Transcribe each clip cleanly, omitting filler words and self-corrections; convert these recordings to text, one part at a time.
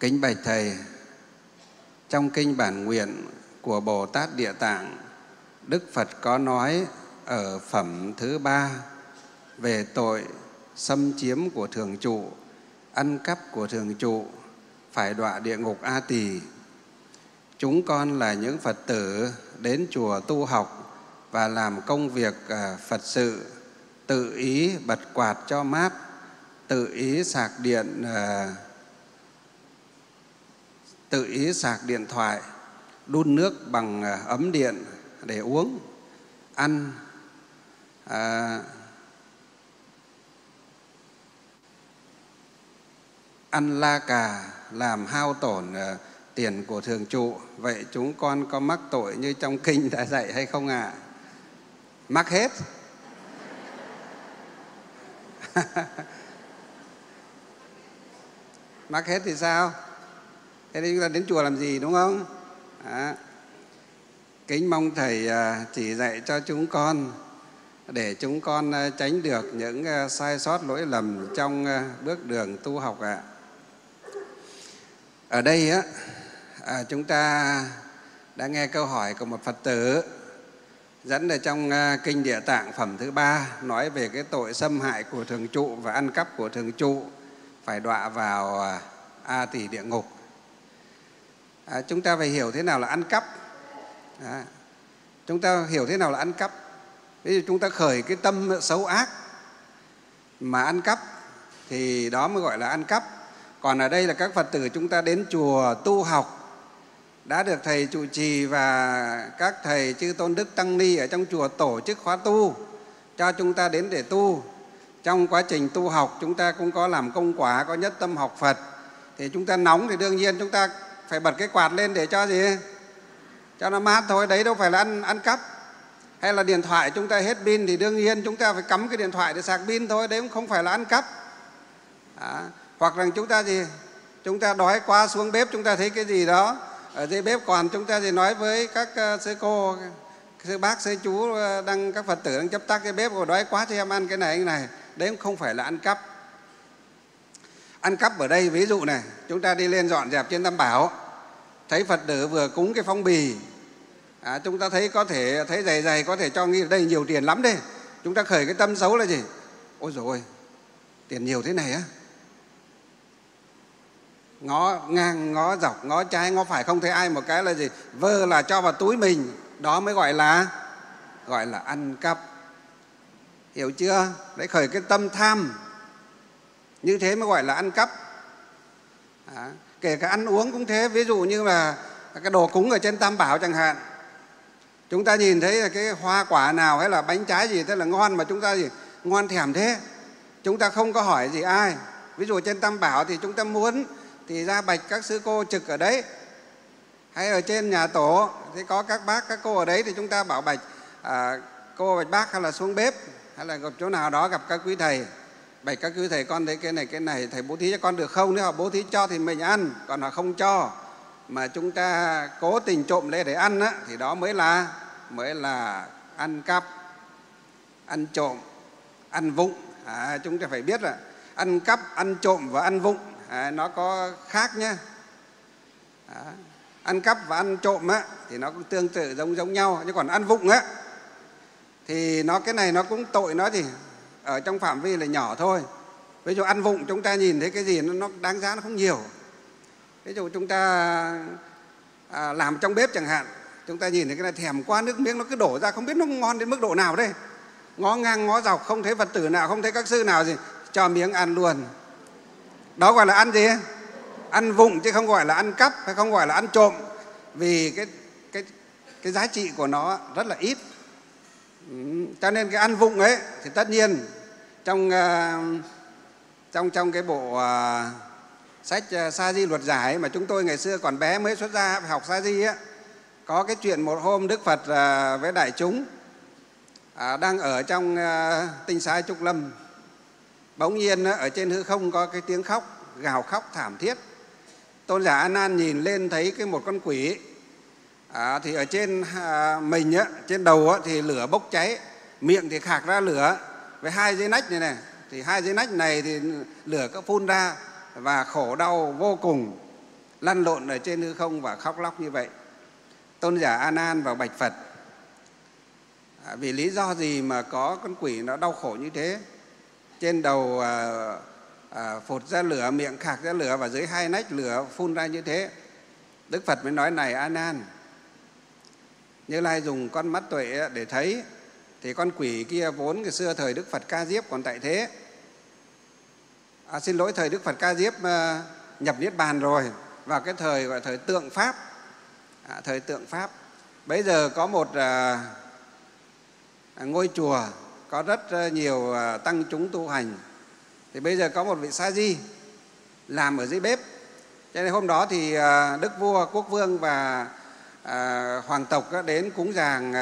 Kính bạch Thầy, trong kinh bản nguyện của Bồ Tát Địa Tạng, Đức Phật có nói ở phẩm thứ 3 về tội xâm chiếm của thường trụ, ăn cắp của thường trụ, phải đọa địa ngục A Tỳ. Chúng con là những Phật tử đến chùa tu học và làm công việc Phật sự, tự ý bật quạt cho mát, tự ý sạc điện thoại, đun nước bằng ấm điện để uống, ăn ăn la cà, làm hao tổn tiền của thường trụ. Vậy chúng con có mắc tội như trong kinh đã dạy hay không ạ? Mắc hết. Mắc hết thì sao? Thế nên chúng ta đến chùa làm gì, đúng không? Đó. Kính mong Thầy chỉ dạy cho chúng con để chúng con tránh được những sai sót lỗi lầm trong bước đường tu học ạ. Ở đây á, chúng ta đã nghe câu hỏi của một Phật tử dẫn ở trong kinh Địa Tạng phẩm thứ 3 nói về cái tội xâm hại của thường trụ và ăn cắp của thường trụ, phải đọa vào A Tỳ địa ngục. Chúng ta phải hiểu thế nào là ăn cắp. Chúng ta hiểu thế nào là ăn cắp. Ví dụ chúng ta khởi cái tâm xấu ác mà ăn cắp thì đó mới gọi là ăn cắp. Còn ở đây là các Phật tử chúng ta đến chùa tu học, đã được Thầy trụ trì và các Thầy chư Tôn Đức Tăng Ni ở trong chùa tổ chức khóa tu cho chúng ta đến để tu. Trong quá trình tu học chúng ta cũng có làm công quả, có nhất tâm học Phật. Thì chúng ta nóng thì đương nhiên chúng ta phải bật cái quạt lên để cho gì? Cho nó mát thôi, đấy đâu phải là ăn cắp. Hay là điện thoại chúng ta hết pin thì đương nhiên chúng ta phải cắm cái điện thoại để sạc pin thôi, đấy cũng không phải là ăn cắp. Đó. Hoặc rằng chúng ta gì? Chúng ta đói quá xuống bếp chúng ta thấy cái gì đó ở dưới bếp, còn chúng ta thì nói với các sư cô, sư bác, sư chú, các Phật tử đang chấp tác cái bếp, đói quá cho em ăn cái này, đấy cũng không phải là ăn cắp. Ăn cắp ở đây ví dụ này, chúng ta đi lên dọn dẹp trên Tam Bảo, thấy Phật tử vừa cúng cái phong bì, chúng ta thấy có thể thấy dày có thể cho nghĩ đây nhiều tiền lắm đấy, chúng ta khởi cái tâm xấu là gì? Ôi dồi ôi, tiền nhiều thế này á, ngó ngang ngó dọc ngó trái ngó phải không thấy ai một cái là gì? Vơ là cho vào túi mình, đó mới gọi là ăn cắp, hiểu chưa? Đấy, khởi cái tâm tham như thế mới gọi là ăn cắp. Kể cả ăn uống cũng thế, ví dụ như là cái đồ cúng ở trên Tam Bảo chẳng hạn, chúng ta nhìn thấy là cái hoa quả nào hay là bánh trái gì thế là ngon mà chúng ta gì? Ngon thèm thế, chúng ta không có hỏi gì ai. Ví dụ trên Tam Bảo thì chúng ta muốn thì ra bạch các sư cô trực ở đấy, hay ở trên nhà tổ thì có các bác các cô ở đấy thì chúng ta bảo bạch cô bạch bác, hay là xuống bếp hay là gặp chỗ nào đó gặp các quý thầy, bạch các quý thầy con thấy cái này thầy bố thí cho con được không? Nếu họ bố thí cho thì mình ăn, còn họ không cho mà chúng ta cố tình trộm lấy để ăn á, thì đó mới là ăn cắp, ăn trộm, ăn vụng. Chúng ta phải biết là ăn cắp, ăn trộm và ăn vụng nó có khác nhé. Ăn cắp và ăn trộm á, thì nó cũng tương tự giống nhau, nhưng còn ăn vụng á thì cái này cũng tội, nó thì ở trong phạm vi là nhỏ thôi. Ví dụ ăn vụng chúng ta nhìn thấy cái gì nó đáng giá nó không nhiều. Ví dụ chúng ta làm trong bếp chẳng hạn, chúng ta nhìn thấy cái này thèm quá, nước miếng nó cứ đổ ra không biết nó ngon đến mức độ nào đây. Ngó ngang ngó dọc không thấy Phật tử nào, không thấy các sư nào gì, cho miếng ăn luôn. Đó gọi là ăn gì? Ăn vụng, chứ không gọi là ăn cắp hay không gọi là ăn trộm, vì cái giá trị của nó rất là ít. Cho nên cái ăn vụng ấy thì tất nhiên trong cái bộ sách Sa-di luật giải mà chúng tôi ngày xưa còn bé mới xuất gia học Sa-di á, có cái chuyện một hôm Đức Phật với đại chúng đang ở trong tinh xá Trúc Lâm, bỗng nhiên ở trên hư không có cái tiếng khóc, gào khóc thảm thiết. Tôn giả A-nan nhìn lên thấy cái một con quỷ, thì ở trên mình á, trên đầu á, thì lửa bốc cháy, miệng thì khạc ra lửa, với hai dây nách này thì lửa cứ phun ra và khổ đau vô cùng. lăn lộn ở trên hư không và khóc lóc như vậy. Tôn giả A-nan vào bạch Phật: vì lý do gì mà có con quỷ nó đau khổ như thế? Trên đầu phột ra lửa, miệng khạc ra lửa, và dưới hai nách lửa phun ra như thế. Đức Phật mới nói: này A-nan, Như Lai dùng con mắt tuệ để thấy, thì con quỷ kia vốn ngày xưa thời Đức Phật Ca Diếp còn tại thế. Xin lỗi, thời Đức Phật Ca Diếp nhập Niết Bàn rồi, vào cái thời gọi thời tượng Pháp. Thời tượng Pháp. Bây giờ có một ngôi chùa có rất nhiều tăng chúng tu hành. Thì bây giờ có một vị Sa-di làm ở dưới bếp. Cho nên hôm đó thì Đức Vua, Quốc Vương và Hoàng tộc đến cúng dường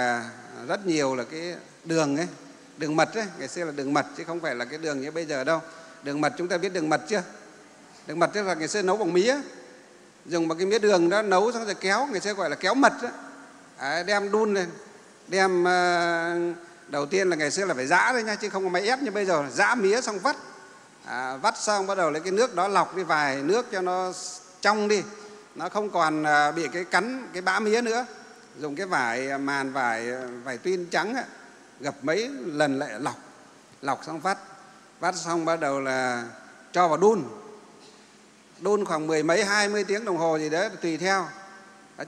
rất nhiều là cái đường ấy, đường mật ấy. Ngày xưa là đường mật chứ không phải là cái đường như bây giờ đâu. Đường mật, chúng ta biết đường mật chưa? Đường mật tức là ngày xưa nấu bằng mía, dùng một cái mía đường đó nấu xong rồi kéo, người xưa gọi là kéo mật đó. Đem đun lên, đem đầu tiên là ngày xưa là phải giã thôi nha, chứ không có máy ép như bây giờ. Giã mía xong vắt, vắt xong bắt đầu lấy cái nước đó lọc đi vài nước cho nó trong đi, nó không còn bị cái cắn cái bã mía nữa. Dùng cái vải màn, vải tuyên trắng ấy, gập mấy lần lại lọc xong vắt xong bắt đầu là cho vào đun khoảng 10 mấy 20 tiếng đồng hồ gì đấy, tùy theo,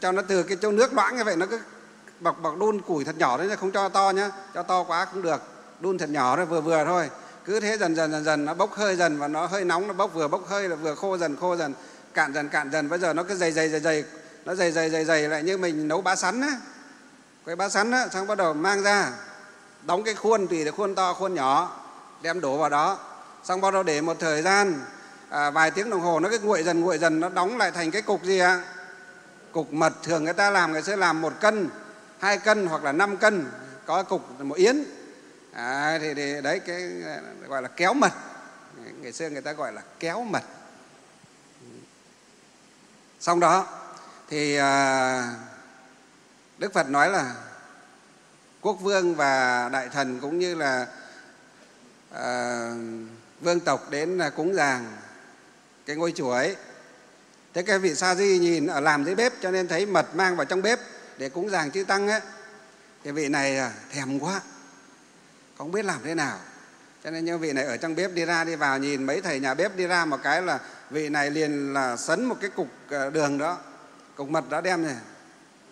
cho nó từ cái chỗ nước loãng như vậy, nó cứ bọc đun củi thật nhỏ đấy, không cho to nhá, cho to quá không được, đun thật nhỏ thôi, vừa thôi, cứ thế dần dần nó bốc hơi dần, và nó hơi nóng, nó bốc, vừa bốc hơi là vừa khô dần, cạn dần, bây giờ nó cứ dày, nó dày lại như mình nấu bã sắn á, cái bã sắn á, xong bắt đầu mang ra đóng cái khuôn, tùy là khuôn to khuôn nhỏ, đem đổ vào đó, xong bắt đầu để một thời gian vài tiếng đồng hồ, nó cứ nguội dần, nó đóng lại thành cái cục gì ạ? Cục mật. Thường người ta làm, người sẽ làm 1 cân, 2 cân hoặc là 5 cân, có cục 1 yến. Thì đấy, cái gọi là kéo mật, ngày xưa người ta gọi là kéo mật. Xong đó thì Đức Phật nói là Quốc Vương và Đại Thần cũng như là vương tộc đến cúng dường cái ngôi chùa ấy. Thế cái vị Sa-di nhìn ở làm dưới bếp, cho nên thấy mật mang vào trong bếp để cúng dường chư tăng ấy, thì vị này thèm quá, không biết làm thế nào, cho nên như vị này ở trong bếp đi ra đi vào, nhìn mấy thầy nhà bếp đi ra một cái là vị này liền là sấn một cái cục đường đó, cục mật đó, đem này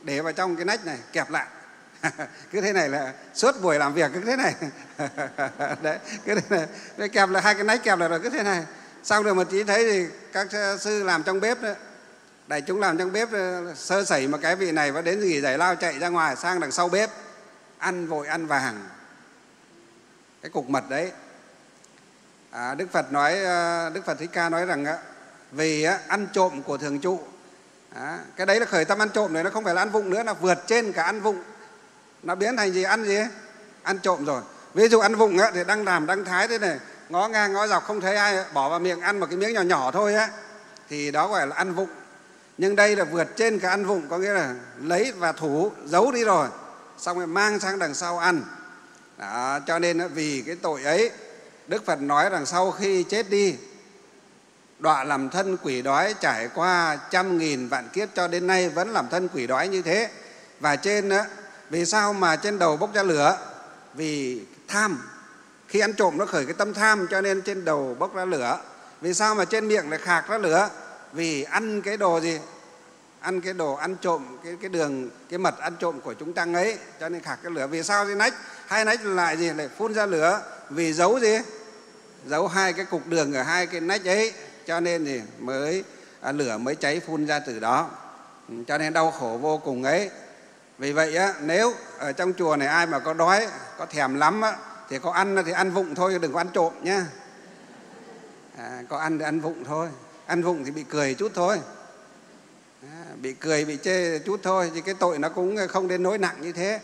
để vào trong cái nách này, kẹp lại. Cứ thế này là suốt buổi làm việc, cứ thế này. Đấy, cứ thế này. Đấy, kẹp là hai cái nách kẹp lại rồi, cứ thế này. Xong rồi một tí thấy thì các sư làm trong bếp đó, đại chúng làm trong bếp sơ sẩy một cái, vị này vẫn đến gì giải lao chạy ra ngoài sang đằng sau bếp ăn vội ăn vàng cái cục mật đấy. Đức Phật nói, Đức Phật Thích Ca nói rằng vì ăn trộm của thường trụ, cái đấy là khởi tâm ăn trộm này, nó không phải là ăn vụng nữa, nó vượt trên cả ăn vụng, nó biến thành gì ấy? Ăn trộm rồi. Ví dụ ăn vụng thì đang làm đang thái thế này, ngó ngang ngó dọc không thấy ai, bỏ vào miệng ăn một cái miếng nhỏ nhỏ thôi á, thì đó gọi là ăn vụng. Nhưng đây là vượt trên cả ăn vụng, có nghĩa là lấy và thủ giấu đi rồi, xong rồi mang sang đằng sau ăn. Đó, cho nên vì cái tội ấy, Đức Phật nói rằng sau khi chết đi, đọa làm thân quỷ đói, trải qua 100.000 vạn kiếp cho đến nay vẫn làm thân quỷ đói như thế. Và trên vì sao mà trên đầu bốc ra lửa? Vì tham. Khi ăn trộm nó khởi cái tâm tham, cho nên trên đầu bốc ra lửa. Vì sao mà trên miệng lại khạc ra lửa? Vì ăn cái đồ gì? Ăn cái đồ ăn trộm, cái đường, cái mật ăn trộm của chúng tăng ấy, cho nên khạc cái lửa. Vì sao cái nách, hai nách lại gì? Lại phun ra lửa. Vì giấu gì? Giấu hai cái cục đường ở hai cái nách ấy, cho nên thì lửa mới cháy phun ra từ đó. Cho nên đau khổ vô cùng ấy. Vì vậy á, nếu ở trong chùa này ai mà có đói, có thèm lắm á, thì có ăn thì ăn vụng thôi, đừng có ăn trộm nhá. Có ăn thì ăn vụng thôi. Ăn vụng thì bị cười chút thôi. Bị cười, bị chê chút thôi, chứ cái tội nó cũng không đến nỗi nặng như thế.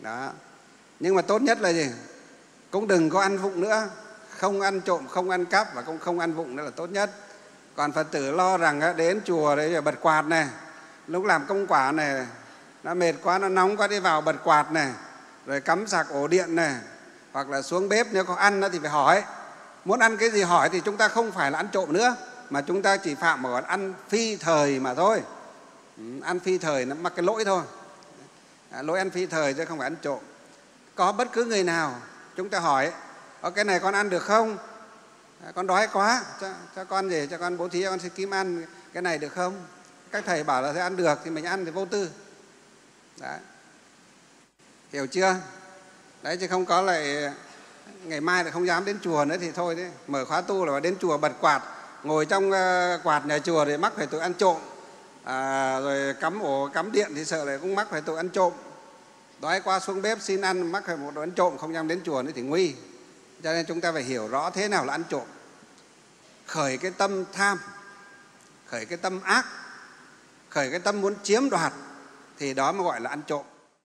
Đó. Nhưng mà tốt nhất là gì? Cũng đừng có ăn vụng nữa. Không ăn trộm, không ăn cắp và cũng không ăn vụng, đó là tốt nhất. Còn Phật tử lo rằng á, đến chùa đấy bật quạt này, lúc làm công quả này, nó mệt quá, nó nóng quá, đi vào bật quạt này, rồi cắm sạc ổ điện này, hoặc là xuống bếp nếu có ăn thì phải hỏi. Muốn ăn cái gì hỏi thì chúng ta không phải là ăn trộm nữa. mà chúng ta chỉ phạm vào ăn phi thời mà thôi. Ăn phi thời nó mắc cái lỗi thôi. Lỗi ăn phi thời chứ không phải ăn trộm. Có bất cứ người nào chúng ta hỏi: cái này con ăn được không? Con đói quá, cho con về, cho con bố thí, cho con xin kiếm ăn cái này được không? Các thầy bảo là sẽ ăn được thì mình ăn thì vô tư. Đấy. Hiểu chưa? Đấy, chứ không có lại ngày mai là không dám đến chùa nữa thì thôi đấy. Mở khóa tu là đến chùa bật quạt, ngồi trong quạt nhà chùa thì mắc phải tội ăn trộm. Rồi cắm ổ, cắm điện thì sợ lại cũng mắc phải tội ăn trộm. Đói qua xuống bếp xin ăn mắc phải một tội ăn trộm, không dám đến chùa nữa thì nguy. Cho nên chúng ta phải hiểu rõ thế nào là ăn trộm. Khởi cái tâm tham, khởi cái tâm ác, khởi cái tâm muốn chiếm đoạt thì đó mới gọi là ăn trộm.